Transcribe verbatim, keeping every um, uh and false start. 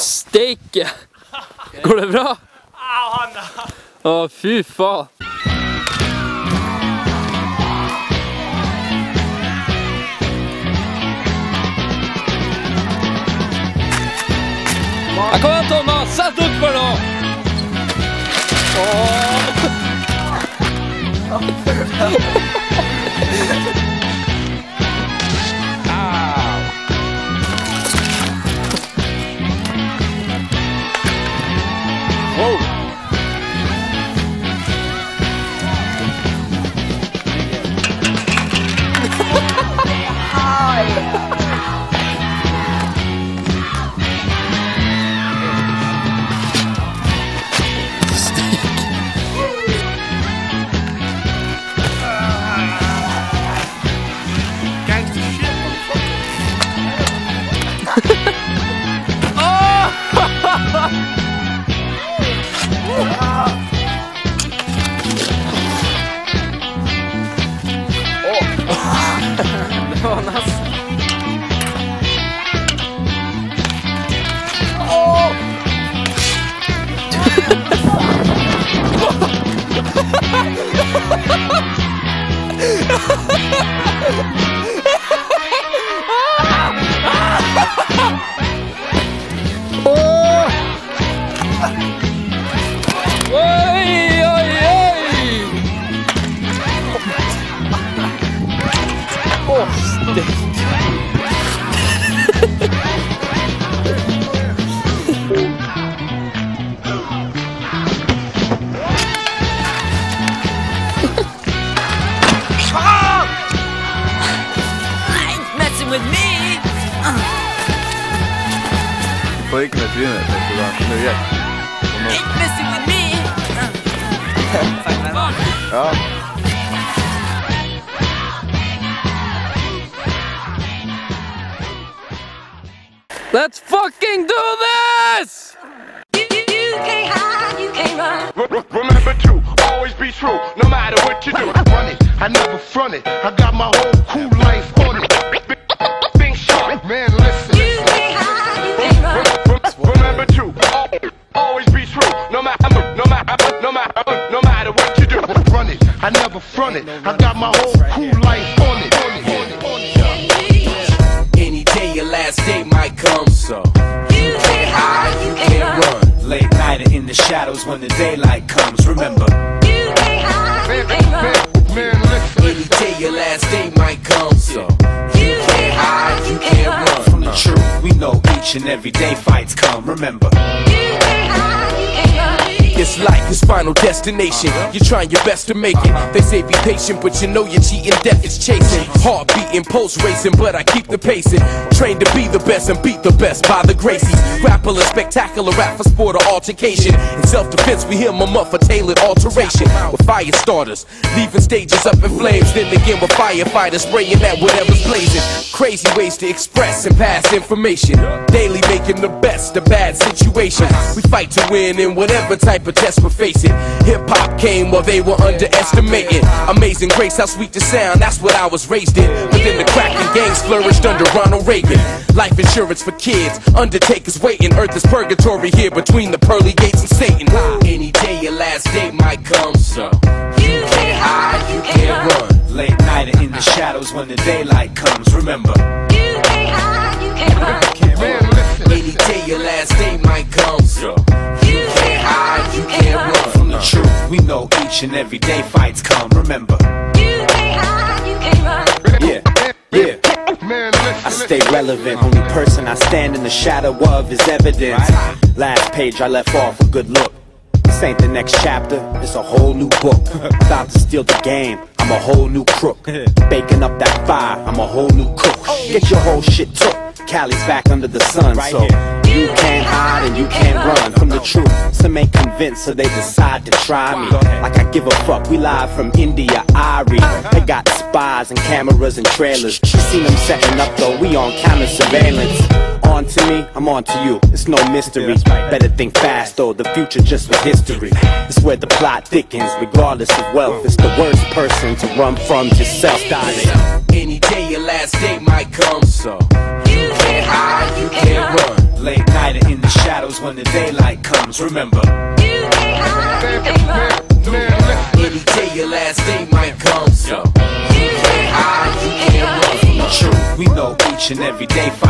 Steak! Går det bra? Ja, oh, fy fan. Jag kommer Thomas, satt upp för då! Wow! Ain't messing with me! Ja. Let's fucking do this! You, you, you can't hide, you can't run. Remember to always be true, no matter what you do. Run it, I never front it. I got my whole cool life on it. Think sharp, man, listen. Remember to always be true, no matter, no matter, no matter, no matter what you do. Run it, I never front it. I got my whole cool life on it. Any day your last day might come, so you can't run. Late night and in the shadows when the daylight comes. Remember, you can't run. Man, listen. Any day your last day might come, so you can't hide, you can't run from the truth. We know. And every day fights come, remember. This life is final destination. You're trying your best to make it. They say be patient, but you know you're cheating. Death is chasing. Heart beating, pulse racing, but I keep the pacing. Trained to be the best and beat the best by the Gracies. Rapper and spectacular, rap for sport or altercation. In self-defense, we hear my mother tailored alteration. With fire starters, leaving stages up in flames. Then again with firefighters spraying at whatever's blazing. Crazy ways to express and pass information. Daily making the best of bad situations. We fight to win in whatever type of test for facing. Hip-hop came while they were underestimated. Amazing grace, how sweet the sound, that's what I was raised in. But then the crack and gangs flourished under Ronald Reagan. Life insurance for kids, undertakers waiting. Earth is purgatory here between the pearly gates and Satan. Any day your last day might come, so you can't hide, you can't run. Late night and in the shadows when the daylight comes, remember. You can't hide, you can't run. Any day your last day might come, so you can't hide, you can't run from the truth. We know each and every day fights come, remember. You can't hide, you can't run. Yeah, yeah. I stay relevant, only person I stand in the shadow of is evidence. Last page I left off a good look. This ain't the next chapter, it's a whole new book. About to steal the game, I'm a whole new crook. Baking up that fire, I'm a whole new cook. Get your whole shit took, Cali's back under the sun. So you can't hide and you can't run from the truth. Some ain't convinced so they decide to try me. Like I give a fuck, we live from India, Irie. They got spies and cameras and trailers. You seen them setting up though, we on camera surveillance. On to me, I'm on to you, it's no mystery. Better think fast though, the future just for history. It's where the plot thickens, regardless of wealth. It's the worst person to run from yourself. Any day your last day might come, so you can't hide, you can't run. Late night in the shadow. comes when the daylight comes. Remember, you can't run. Let me tell you, last day might come. So, you can't run from the truth. We know each and every day.